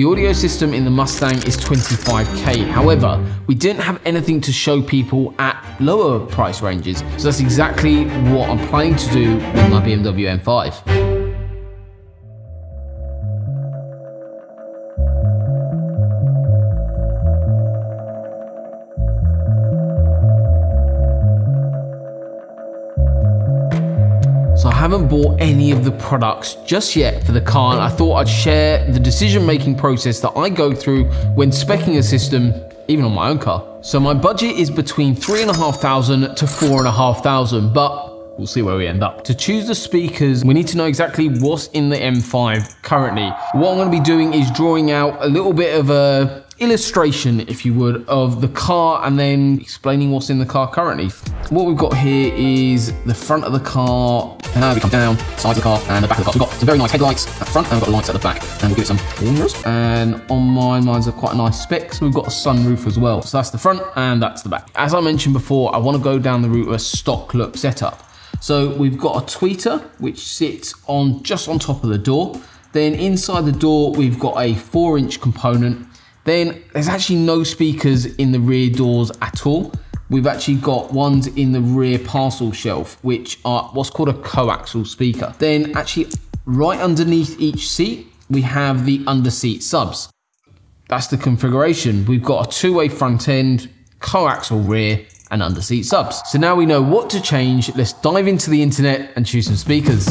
The audio system in the Mustang is 25K. However, we didn't have anything to show people at lower price ranges. So that's exactly what I'm planning to do with my BMW M5. So I haven't bought any of the products just yet for the car, and I thought I'd share the decision-making process that I go through when speccing a system, even on my own car. So my budget is between 3,500 to 4,500, but we'll see where we end up. To choose the speakers, we need to know exactly what's in the M5 currently. What I'm gonna be doing is drawing out a little bit of a illustration, if you would, of the car and then explaining what's in the car currently. What we've got here is the front of the car, and now we come down, side of the car, and the back of the car. We've got some very nice headlights at the front, and we've got lights at the back, and we'll give it some corners. And on mine's a quite nice spec, so we've got a sunroof as well. So that's the front, and that's the back. As I mentioned before, I want to go down the route of a stock look setup. So we've got a tweeter, which sits on just on top of the door. Then inside the door, we've got a 4-inch component. Then there's actually no speakers in the rear doors at all. We've actually got ones in the rear parcel shelf, which are what's called a coaxial speaker. Then actually right underneath each seat, we have the underseat subs. That's the configuration. We've got a two-way front end, coaxial rear, and underseat subs. So now we know what to change. Let's dive into the internet and choose some speakers.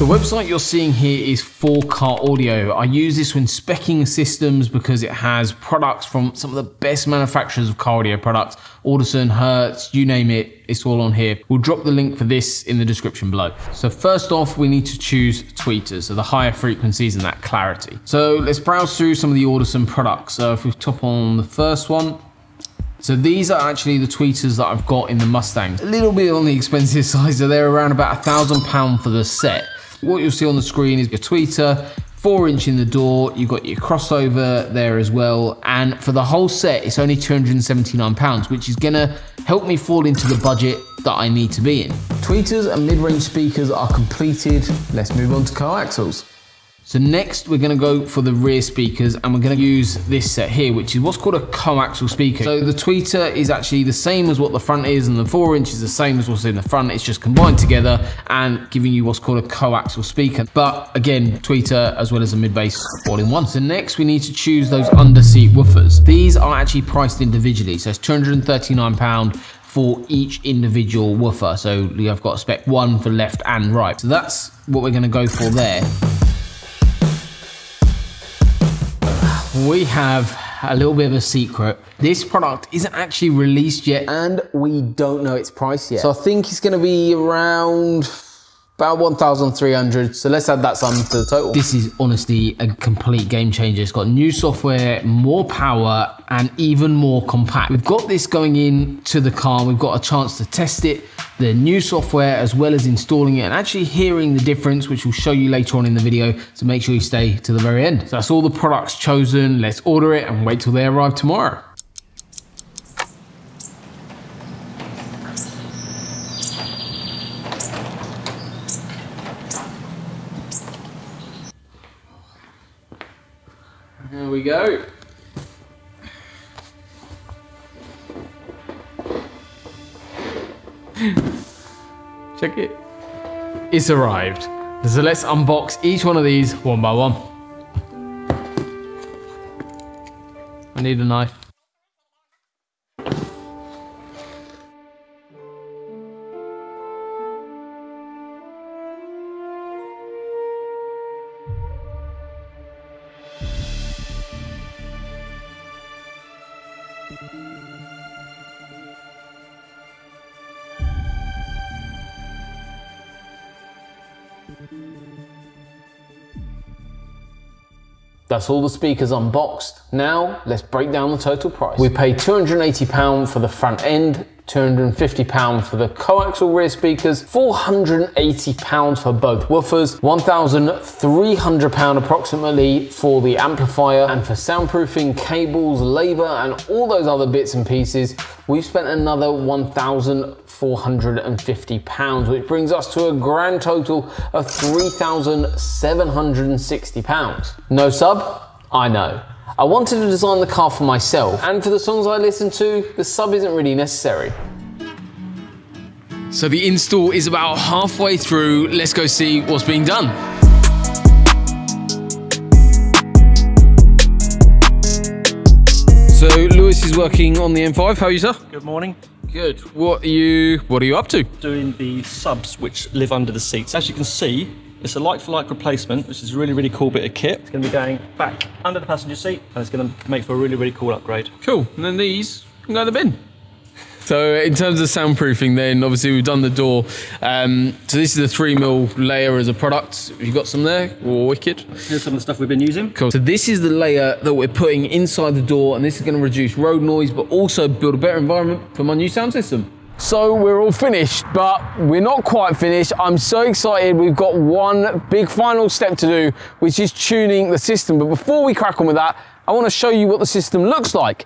The website you're seeing here is fourcaraudio. I use this when speccing systems because it has products from some of the best manufacturers of car audio products. Audison, Hertz, you name it, it's all on here. We'll drop the link for this in the description below. So first off, we need to choose tweeters, so the higher frequencies and that clarity. So let's browse through some of the Audison products. So if we top on the first one, so these are actually the tweeters that I've got in the Mustang. A little bit on the expensive side, so they're around about £1,000 for the set. What you'll see on the screen is your tweeter, 4-inch in the door, you've got your crossover there as well, and for the whole set, it's only £279, which is gonna help me fall into the budget that I need to be in. Tweeters and mid-range speakers are completed. Let's move on to coaxials. So next, we're gonna go for the rear speakers, and we're gonna use this set here, which is what's called a coaxial speaker. So the tweeter is actually the same as what the front is, and the 4-inch is the same as what's in the front. It's just combined together and giving you what's called a coaxial speaker. But again, tweeter as well as a mid-bass all in one. So next, we need to choose those under-seat woofers. These are actually priced individually, so it's £239 for each individual woofer. So I've got spec one for left and right. So that's what we're gonna go for there. We have a little bit of a secret. This product isn't actually released yet, and we don't know its price yet. So I think it's gonna be around about 1,300. So let's add that sum to the total. This is honestly a complete game changer. It's got new software, more power, and even more compact. We've got this going into the car. We've got a chance to test it, the new software, as well as installing it and actually hearing the difference, which we'll show you later on in the video. So make sure you stay to the very end. So that's all the products chosen. Let's order it and wait till they arrive tomorrow. There we go. Check it. It's arrived. So let's unbox each one of these one by one. I need a knife. That's all the speakers unboxed. Now, let's break down the total price. We paid £280 for the front end, £250 for the coaxial rear speakers, £480 for both woofers, £1,300 approximately for the amplifier, and for soundproofing, cables, labor, and all those other bits and pieces, we've spent another £1,000 £450, which brings us to a grand total of £3,760. No sub? I know. I wanted to design the car for myself, and for the songs I listen to, the sub isn't really necessary. So the install is about halfway through. Let's go see what's being done. So Lewis is working on the M5. How are you, sir? Good morning. Good. What are you up to? Doing the subs which live under the seats. As you can see, it's a like-for-like replacement, which is a really, really cool bit of kit. It's going to be going back under the passenger seat, and it's going to make for a really, really cool upgrade. Cool. And then these can go in the bin. So in terms of soundproofing then, obviously we've done the door. So this is the 3mm layer as a product. You've got some there, or wicked. Here's some of the stuff we've been using. Cool. So this is the layer that we're putting inside the door, and this is going to reduce road noise, but also build a better environment for my new sound system. So we're all finished, but we're not quite finished. I'm so excited. We've got one big final step to do, which is tuning the system. But before we crack on with that, I want to show you what the system looks like.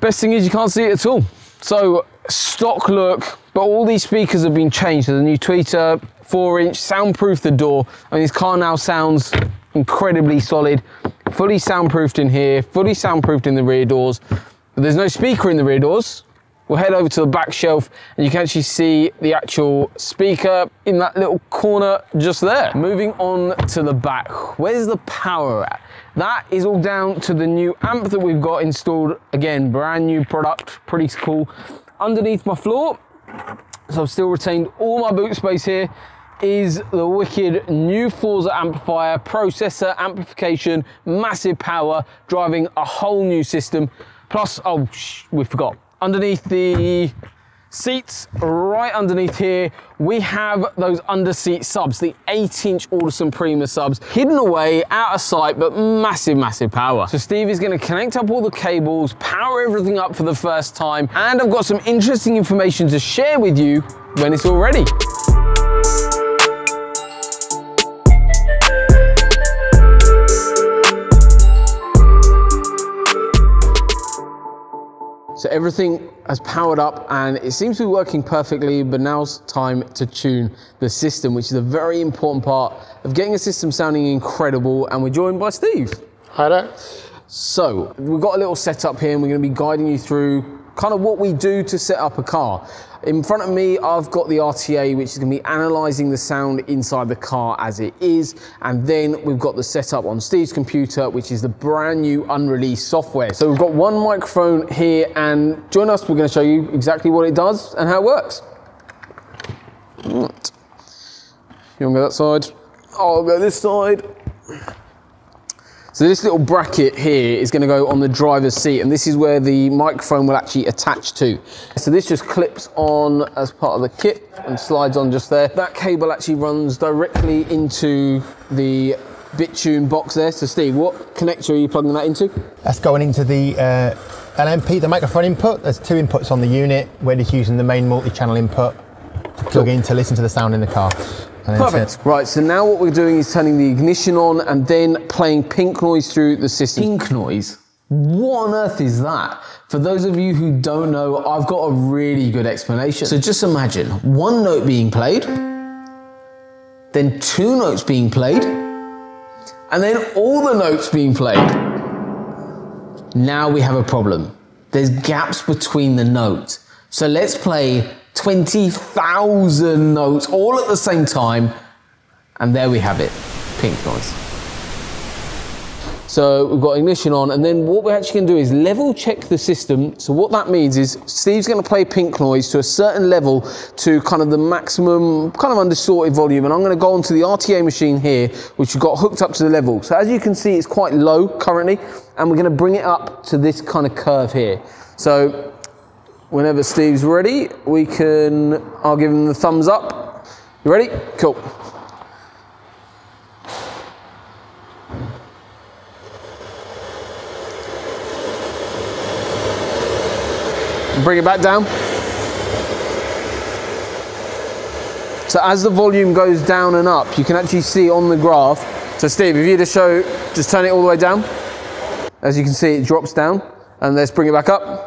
Best thing is you can't see it at all. So stock look, but all these speakers have been changed. So the new tweeter, 4-inch, soundproof the door. I mean, this car now sounds incredibly solid, fully soundproofed in here, fully soundproofed in the rear doors. But there's no speaker in the rear doors. We'll head over to the back shelf and you can actually see the actual speaker in that little corner just there. Moving on to the back, where's the power at? That is all down to the new amp that we've got installed. Again, brand new product, pretty cool. Underneath my floor, so I've still retained all my boot space here, is the wicked new Forza amplifier, processor, amplification, massive power, driving a whole new system. Plus, we forgot. Underneath the seats, right underneath here, we have those under-seat subs, the 8-inch Audison Prima subs, hidden away, out of sight, but massive, massive power. So Steve is going to connect up all the cables, power everything up for the first time, and I've got some interesting information to share with you when it's all ready. So everything has powered up and it seems to be working perfectly, but now's time to tune the system, which is a very important part of getting a system sounding incredible, and we're joined by Steve. Hi there. So we've got a little setup here and we're going to be guiding you through kind of what we do to set up a car. In front of me, I've got the RTA, which is going to be analysing the sound inside the car as it is. And then we've got the setup on Steve's computer, which is the brand new unreleased software. So we've got one microphone here, and join us, we're going to show you exactly what it does and how it works. Right. You want to go that side? I'll go this side. So this little bracket here is going to go on the driver's seat, and this is where the microphone will actually attach to. So this just clips on as part of the kit and slides on just there. That cable actually runs directly into the BitTune box there. So Steve, what connector are you plugging that into? That's going into the LMP, the microphone input. There's two inputs on the unit. We're just using the main multi-channel input, plug in to listen to the sound in the car. Perfect. Right, so now what we're doing is turning the ignition on and then playing Pink Noise through the system. Pink Noise? What on earth is that? For those of you who don't know, I've got a really good explanation. So just imagine one note being played, then two notes being played, and then all the notes being played. Now we have a problem. There's gaps between the notes. So let's play 20,000 notes all at the same time, and there we have it, Pink Noise. So we've got ignition on, and then what we're actually going to do is level check the system. So what that means is Steve's going to play Pink Noise to a certain level, to kind of the maximum kind of undistorted volume, and I'm going to go onto the RTA machine here, which we've got hooked up to the level. So as you can see, it's quite low currently, and we're going to bring it up to this kind of curve here. So whenever Steve's ready, we can, I'll give him the thumbs up. You ready? Cool. And bring it back down. So as the volume goes down and up, you can actually see on the graph. So Steve, if you just show, just turn it all the way down. As you can see, it drops down, and let's bring it back up.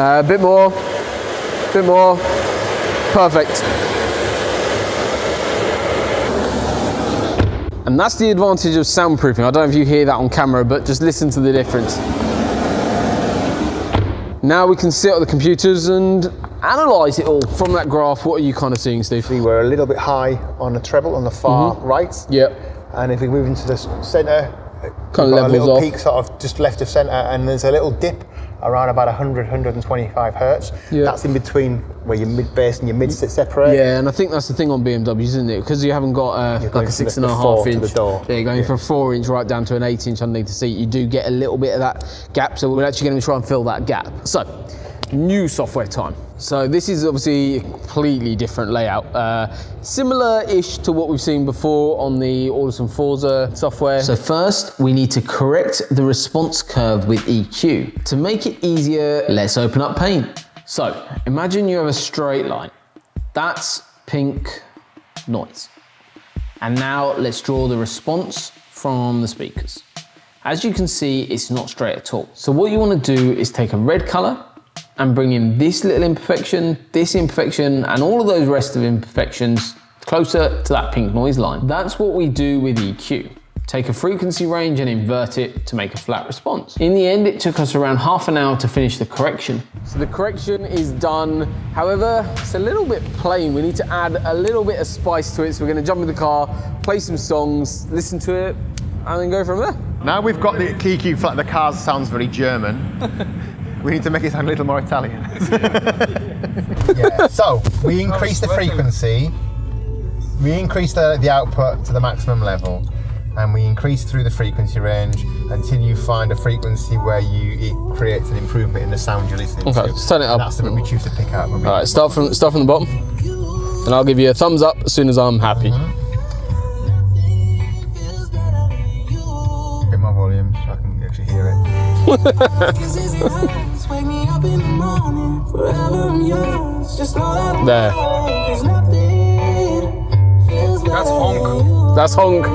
A bit more, perfect. And that's the advantage of soundproofing. I don't know if you hear that on camera, but just listen to the difference. Now we can sit at the computers and analyse it all. From that graph, what are you kind of seeing, Steve? We were a little bit high on the treble on the far right. Yep. And if we move into the centre, kind of a little off. Peak sort of just left of centre, and there's a little dip around about 100, 125 hertz. Yep. That's in between where your mid-bass and your mid sit separate. Yeah, and I think that's the thing on BMWs, isn't it? Because you haven't got like a 6.5 inch. The door. Yeah, you're going from a 4 inch right down to an 8 inch underneath the seat. You do get a little bit of that gap, so we're actually going to try and fill that gap. So, new software time. So this is obviously a completely different layout. Similar-ish to what we've seen before on the Audison Forza software. So first, we need to correct the response curve with EQ. To make it easier, let's open up Paint. So imagine you have a straight line. That's pink noise. And now let's draw the response from the speakers. As you can see, it's not straight at all. So what you want to do is take a red color and bring in this little imperfection, this imperfection, and all of those rest of imperfections closer to that pink noise line. That's what we do with EQ. Take a frequency range and invert it to make a flat response. In the end, it took us around half an hour to finish the correction. So the correction is done. However, it's a little bit plain. We need to add a little bit of spice to it. So we're gonna jump in the car, play some songs, listen to it, and then go from there. Now we've got the EQ flat, the car sounds very German. We need to make it sound a little more Italian. Yeah. So we increase the frequency, we increase the output to the maximum level, and we increase through the frequency range until you find a frequency where it creates an improvement in the sound you're listening to. Okay, let's turn it up. That's the bit we choose to pick up. All right, start from the bottom, and I'll give you a thumbs up as soon as I'm happy. A bit more volume, so I can actually hear it. There. That's honk. That's honk.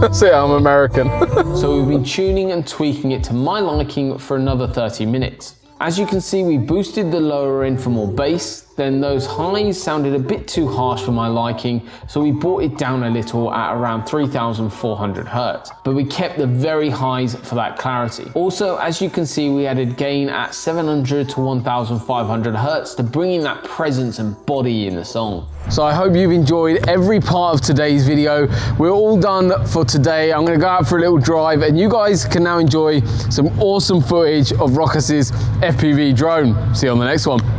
That's it, I'm American. So we've been tuning and tweaking it to my liking for another 30 minutes. As you can see, we boosted the lower end for more bass, then those highs sounded a bit too harsh for my liking, so we brought it down a little at around 3,400 Hertz, but we kept the very highs for that clarity. Also, as you can see, we added gain at 700 to 1,500 Hertz to bring in that presence and body in the song. So I hope you've enjoyed every part of today's video. We're all done for today. I'm gonna go out for a little drive and you guys can now enjoy some awesome footage of Rockus's FPV drone. See you on the next one.